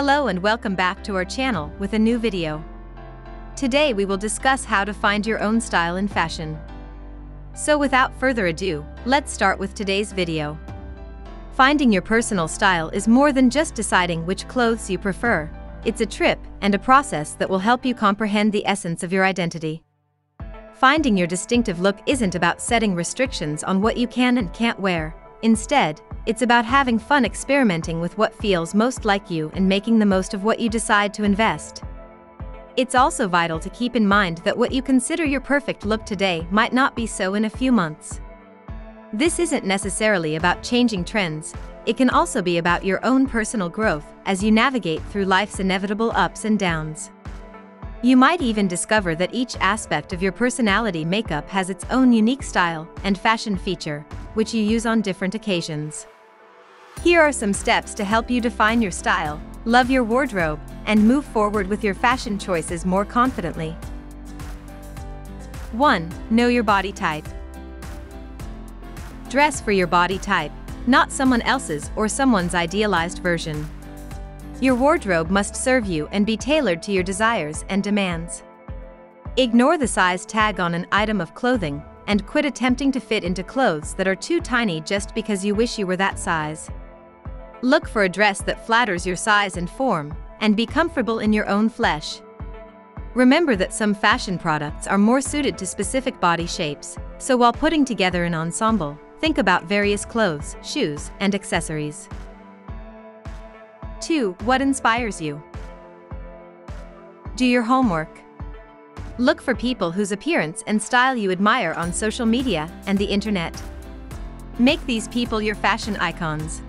Hello and welcome back to our channel with a new video. Today we will discuss how to find your own style in fashion. So without further ado, let's start with today's video. Finding your personal style is more than just deciding which clothes you prefer. It's a trip and a process that will help you comprehend the essence of your identity. Finding your distinctive look isn't about setting restrictions on what you can and can't wear. Instead, it's about having fun experimenting with what feels most like you and making the most of what you decide to invest. It's also vital to keep in mind that what you consider your perfect look today might not be so in a few months. This isn't necessarily about changing trends, it can also be about your own personal growth as you navigate through life's inevitable ups and downs. You might even discover that each aspect of your personality makeup has its own unique style and fashion feature, which you use on different occasions. Here are some steps to help you define your style, love your wardrobe, and move forward with your fashion choices more confidently. 1. Know your body type. Dress for your body type, not someone else's or someone's idealized version. Your wardrobe must serve you and be tailored to your desires and demands. Ignore the size tag on an item of clothing and quit attempting to fit into clothes that are too tiny just because you wish you were that size. Look for a dress that flatters your size and form, and be comfortable in your own flesh. Remember that some fashion products are more suited to specific body shapes, so while putting together an ensemble, think about various clothes, shoes, and accessories. 2. What inspires you? Do your homework. Look for people whose appearance and style you admire on social media and the internet. Make these people your fashion icons.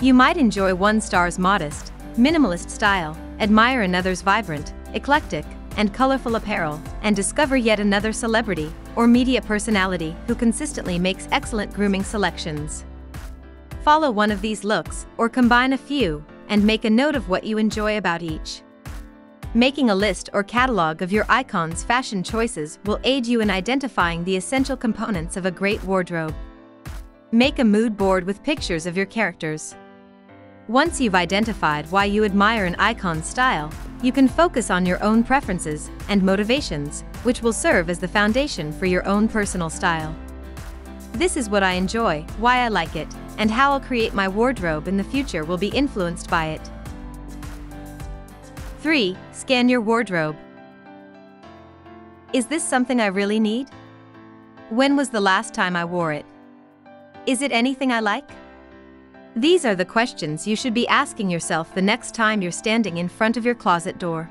You might enjoy one star's modest, minimalist style, admire another's vibrant, eclectic, and colorful apparel, and discover yet another celebrity or media personality who consistently makes excellent grooming selections. Follow one of these looks, or combine a few, and make a note of what you enjoy about each. Making a list or catalog of your icon's fashion choices will aid you in identifying the essential components of a great wardrobe. Make a mood board with pictures of your characters. Once you've identified why you admire an icon's style, you can focus on your own preferences and motivations, which will serve as the foundation for your own personal style. This is what I enjoy, why I like it, and how I'll create my wardrobe in the future will be influenced by it. 3. Scan your wardrobe. Is this something I really need? When was the last time I wore it? Is it anything I like? These are the questions you should be asking yourself the next time you're standing in front of your closet door.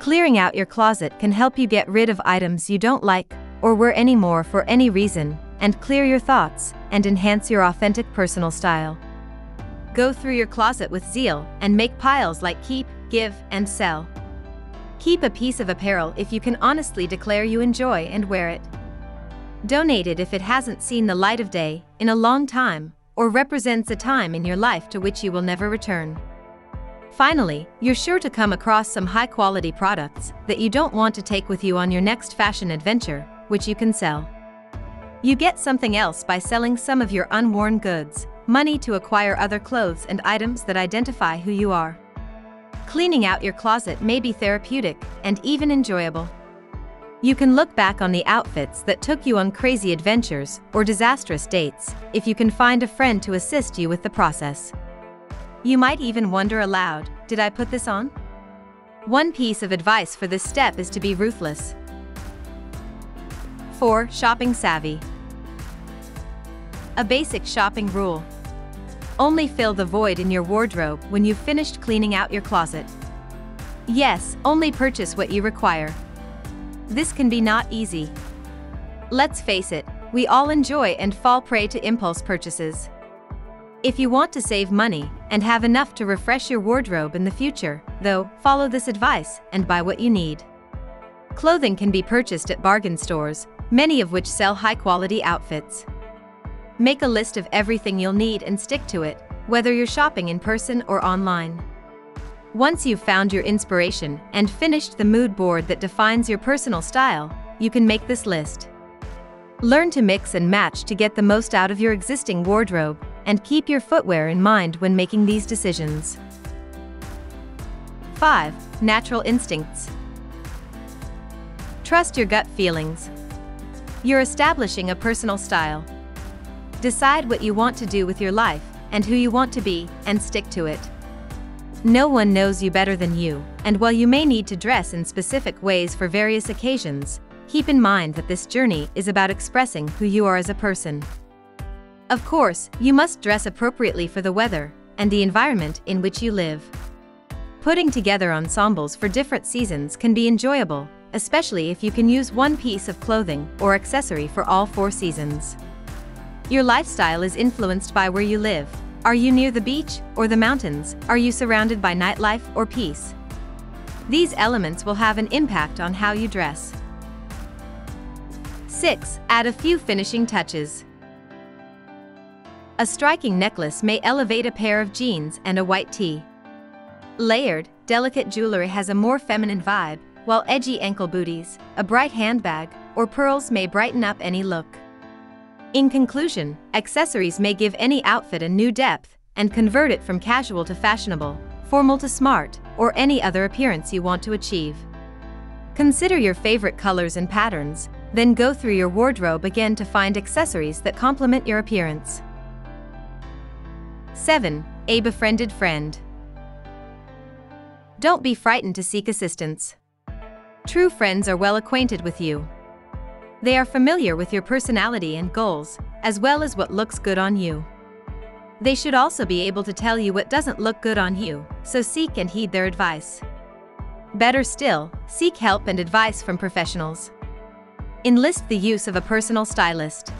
Clearing out your closet can help you get rid of items you don't like or wear anymore for any reason, and clear your thoughts and enhance your authentic personal style. Go through your closet with zeal and make piles like keep, give, and sell. Keep a piece of apparel if you can honestly declare you enjoy and wear it. Donate it if it hasn't seen the light of day in a long time or represents a time in your life to which you will never return. Finally, you're sure to come across some high-quality products that you don't want to take with you on your next fashion adventure, which you can sell. You get something else by selling some of your unworn goods, money to acquire other clothes and items that identify who you are. Cleaning out your closet may be therapeutic and even enjoyable. You can look back on the outfits that took you on crazy adventures or disastrous dates, if you can find a friend to assist you with the process. You might even wonder aloud, did I put this on? One piece of advice for this step is to be ruthless. 4. Shopping savvy. A basic shopping rule. Only fill the void in your wardrobe when you've finished cleaning out your closet. Yes, only purchase what you require. This can be not easy. Let's face it, we all enjoy and fall prey to impulse purchases. If you want to save money and have enough to refresh your wardrobe in the future, though, follow this advice and buy what you need. Clothing can be purchased at bargain stores, many of which sell high-quality outfits. Make a list of everything you'll need and stick to it, whether you're shopping in person or online. Once you've found your inspiration and finished the mood board that defines your personal style, you can make this list. Learn to mix and match to get the most out of your existing wardrobe, and keep your footwear in mind when making these decisions. 5. Natural instincts. Trust your gut feelings. You're establishing a personal style. Decide what you want to do with your life, and who you want to be, and stick to it. No one knows you better than you, and while you may need to dress in specific ways for various occasions, keep in mind that this journey is about expressing who you are as a person. Of course, you must dress appropriately for the weather and the environment in which you live. Putting together ensembles for different seasons can be enjoyable, especially if you can use one piece of clothing or accessory for all four seasons. Your lifestyle is influenced by where you live. Are you near the beach or the mountains? Are you surrounded by nightlife or peace? These elements will have an impact on how you dress. 6. Add a few finishing touches. A striking necklace may elevate a pair of jeans and a white tee. Layered, delicate jewelry has a more feminine vibe, while edgy ankle booties, a bright handbag, or pearls may brighten up any look. In conclusion, accessories may give any outfit a new depth and convert it from casual to fashionable, formal to smart, or any other appearance you want to achieve. Consider your favorite colors and patterns, then go through your wardrobe again to find accessories that complement your appearance. 7. A befriended friend. Don't be frightened to seek assistance. True friends are well acquainted with you. They are familiar with your personality and goals, as well as what looks good on you. They should also be able to tell you what doesn't look good on you, so seek and heed their advice. Better still, seek help and advice from professionals. Enlist the use of a personal stylist.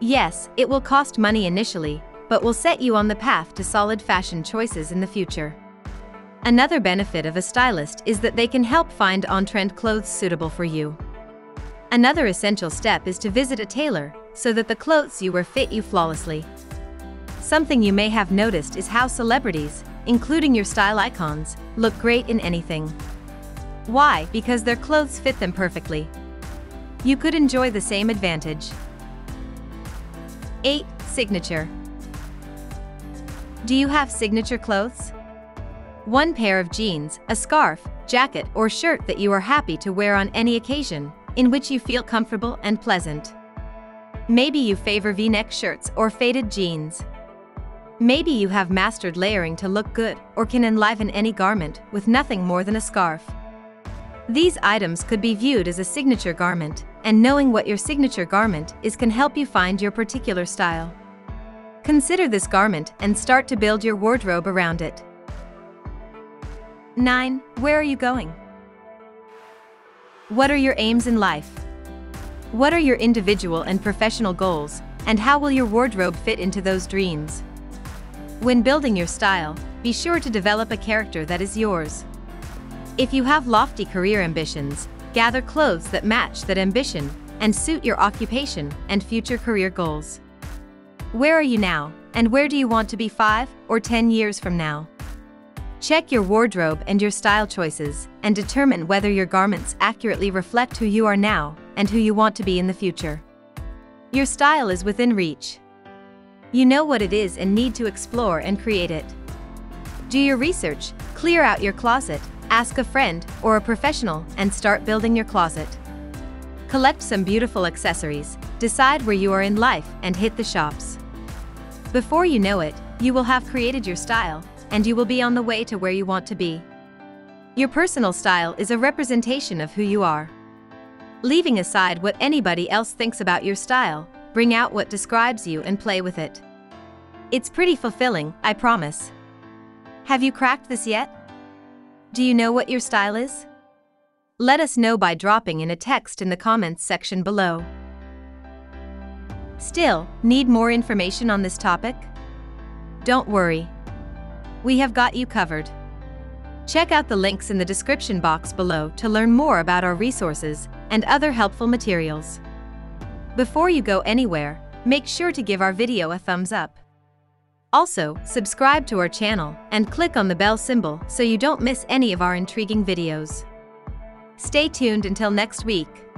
Yes, it will cost money initially, but will set you on the path to solid fashion choices in the future. Another benefit of a stylist is that they can help find on-trend clothes suitable for you. Another essential step is to visit a tailor, so that the clothes you wear fit you flawlessly. Something you may have noticed is how celebrities, including your style icons, look great in anything. Why? Because their clothes fit them perfectly. You could enjoy the same advantage. 8. Signature. Do you have signature clothes? One pair of jeans, a scarf, jacket, or shirt that you are happy to wear on any occasion, in which you feel comfortable and pleasant. Maybe you favor V-neck shirts or faded jeans. Maybe you have mastered layering to look good or can enliven any garment with nothing more than a scarf. These items could be viewed as a signature garment, and knowing what your signature garment is can help you find your particular style. Consider this garment and start to build your wardrobe around it. 9. Where are you going? What are your aims in life? What are your individual and professional goals, and how will your wardrobe fit into those dreams? When building your style, be sure to develop a character that is yours. If you have lofty career ambitions, gather clothes that match that ambition and suit your occupation and future career goals. Where are you now, and where do you want to be 5 or 10 years from now? Check your wardrobe and your style choices, and determine whether your garments accurately reflect who you are now and who you want to be in the future. Your style is within reach. You know what it is and need to explore and create it. Do your research, clear out your closet, ask a friend or a professional, and start building your closet. Collect some beautiful accessories, decide where you are in life, and hit the shops. Before you know it, you will have created your style, and you will be on the way to where you want to be. Your personal style is a representation of who you are. Leaving aside what anybody else thinks about your style, bring out what describes you and play with it. It's pretty fulfilling, I promise. Have you cracked this yet? Do you know what your style is? Let us know by dropping in a text in the comments section below. Still, need more information on this topic? Don't worry. We have got you covered. Check out the links in the description box below to learn more about our resources and other helpful materials. Before you go anywhere, make sure to give our video a thumbs up. Also, subscribe to our channel and click on the bell symbol so you don't miss any of our intriguing videos. Stay tuned until next week.